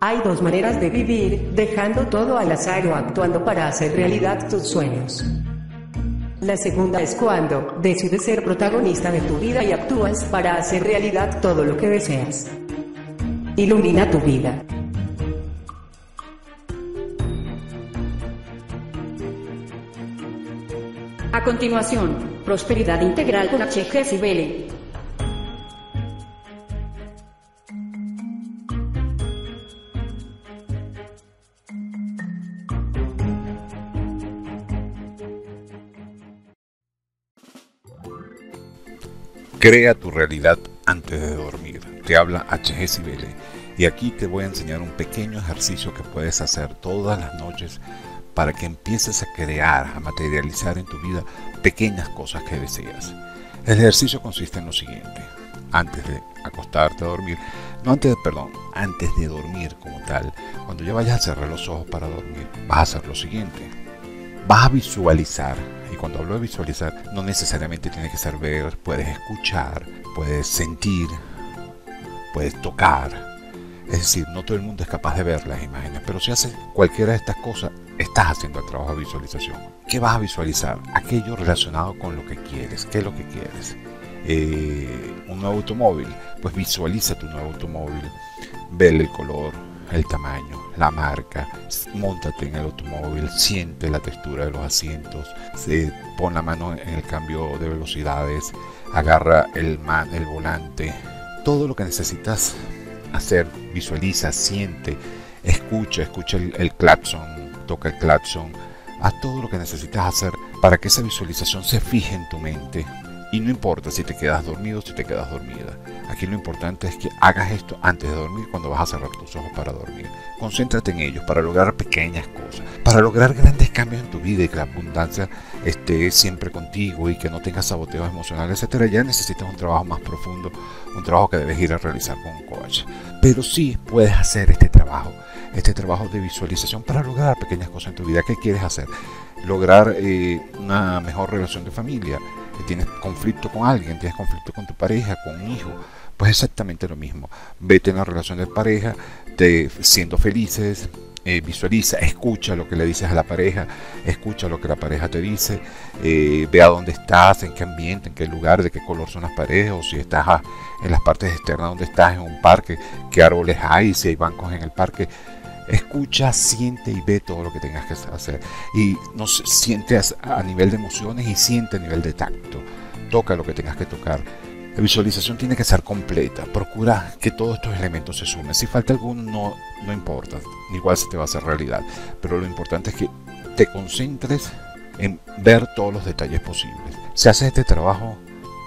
Hay dos maneras de vivir, dejando todo al azar o actuando para hacer realidad tus sueños. La segunda es cuando decides ser protagonista de tu vida y actúas para hacer realidad todo lo que deseas. Ilumina tu vida. A continuación, Prosperidad Integral con H.G. Cibele. Crea tu realidad antes de dormir. Te habla H.G. Cibele y aquí te voy a enseñar un pequeño ejercicio que puedes hacer todas las noches para que empieces a crear, a materializar en tu vida pequeñas cosas que deseas. El ejercicio consiste en lo siguiente. Antes de acostarte a dormir, antes de dormir como tal, cuando ya vayas a cerrar los ojos para dormir, vas a hacer lo siguiente. Vas a visualizar, y cuando hablo de visualizar, no necesariamente tiene que ser ver, puedes escuchar, puedes sentir, puedes tocar. Es decir, no todo el mundo es capaz de ver las imágenes, pero si haces cualquiera de estas cosas, estás haciendo el trabajo de visualización. ¿Qué vas a visualizar? Aquello relacionado con lo que quieres. ¿Qué es lo que quieres? Un nuevo automóvil. Pues visualiza tu nuevo automóvil. Ve el color, el tamaño, la marca. Móntate en el automóvil. Siente la textura de los asientos. Pon la mano en el cambio de velocidades. Agarra el volante. Todo lo que necesitas hacer, visualiza, siente, escucha el claxon, toca el claxon, haz todo lo que necesitas hacer para que esa visualización se fije en tu mente y no importa si te quedas dormido o si te quedas dormida. Aquí lo importante es que hagas esto antes de dormir, cuando vas a cerrar tus ojos para dormir. Concéntrate en ellos para lograr pequeñas cosas, para lograr grandes cambios en tu vida y que la abundancia esté siempre contigo y que no tengas saboteos emocionales, etcétera. Ya necesitas un trabajo más profundo, un trabajo que debes ir a realizar con un coach. Pero sí puedes hacer este trabajo de visualización para lograr pequeñas cosas en tu vida. ¿Qué quieres hacer? Lograr una mejor relación de familia. Tienes conflicto con alguien, tienes conflicto con tu pareja, con un hijo, pues exactamente lo mismo. Vete en la relación de pareja, siendo felices, visualiza, escucha lo que le dices a la pareja, escucha lo que la pareja te dice, ve a dónde estás, en qué ambiente, en qué lugar, de qué color son las paredes, o si estás en las partes externas donde estás, en un parque, qué árboles hay, si hay bancos en el parque. Escucha, siente y ve todo lo que tengas que hacer. Y no sientes a nivel de emociones y siente a nivel de tacto. Toca lo que tengas que tocar. La visualización tiene que ser completa. Procura que todos estos elementos se sumen. Si falta alguno, no importa. Igual se te va a hacer realidad. Pero lo importante es que te concentres en ver todos los detalles posibles. Si haces este trabajo,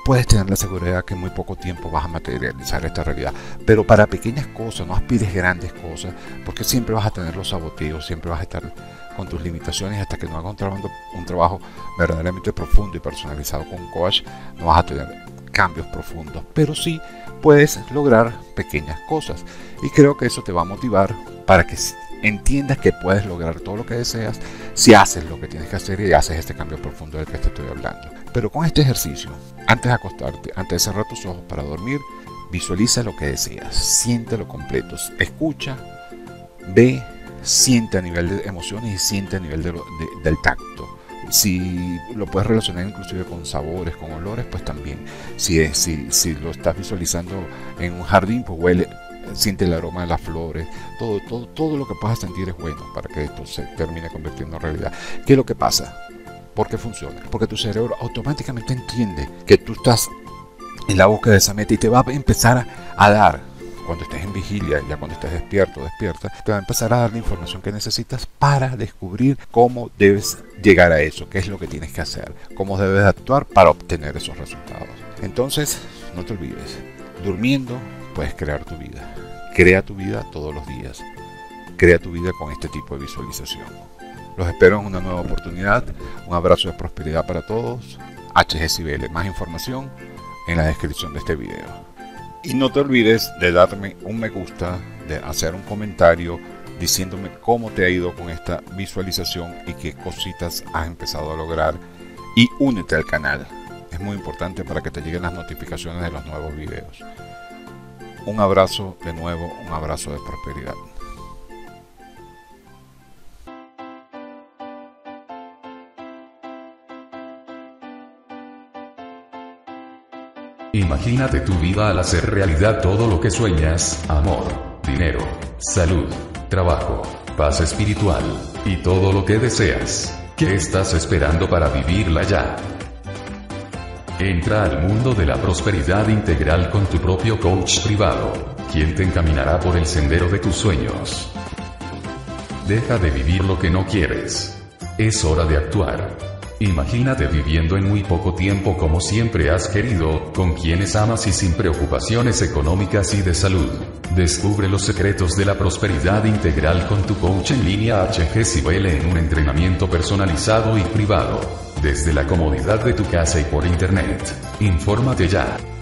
puedes tener la seguridad que en muy poco tiempo vas a materializar esta realidad, pero para pequeñas cosas, no aspires grandes cosas, porque siempre vas a tener los saboteos, siempre vas a estar con tus limitaciones hasta que no hagas un trabajo verdaderamente profundo y personalizado con un coach, no vas a tener cambios profundos, pero sí puedes lograr pequeñas cosas y creo que eso te va a motivar para que entiendas que puedes lograr todo lo que deseas si haces lo que tienes que hacer y haces este cambio profundo del que te estoy hablando. Pero con este ejercicio, antes de acostarte, antes de cerrar tus ojos para dormir, visualiza lo que deseas, siéntelo completo, escucha, ve, siente a nivel de emociones y siente a nivel del tacto. Si lo puedes relacionar inclusive con sabores, con olores, pues también. Si lo estás visualizando en un jardín, pues huele, siente el aroma de las flores, todo lo que puedas sentir es bueno para que esto se termine convirtiendo en realidad. ¿Qué es lo que pasa? ¿Por qué funciona? Porque tu cerebro automáticamente entiende que tú estás en la búsqueda de esa meta y te va a empezar a dar, cuando estés en vigilia, ya cuando estés despierto o despierta, te va a empezar a dar la información que necesitas para descubrir cómo debes llegar a eso, qué es lo que tienes que hacer, cómo debes actuar para obtener esos resultados. Entonces, no te olvides, durmiendo puedes crear tu vida. Crea tu vida todos los días. Crea tu vida con este tipo de visualización. Los espero en una nueva oportunidad. Un abrazo de prosperidad para todos. H.G. Cibele. Más información en la descripción de este video. Y no te olvides de darme un me gusta, de hacer un comentario diciéndome cómo te ha ido con esta visualización y qué cositas has empezado a lograr. Y únete al canal. Es muy importante para que te lleguen las notificaciones de los nuevos videos. Un abrazo de nuevo, un abrazo de prosperidad. Imagínate tu vida al hacer realidad todo lo que sueñas: amor, dinero, salud, trabajo, paz espiritual, y todo lo que deseas. ¿Qué estás esperando para vivirla ya? Entra al mundo de la prosperidad integral con tu propio coach privado, quien te encaminará por el sendero de tus sueños. Deja de vivir lo que no quieres. Es hora de actuar. Imagínate viviendo en muy poco tiempo como siempre has querido, con quienes amas y sin preocupaciones económicas y de salud. Descubre los secretos de la prosperidad integral con tu coach en línea H.G. Cibele en un entrenamiento personalizado y privado, desde la comodidad de tu casa y por internet. Infórmate ya.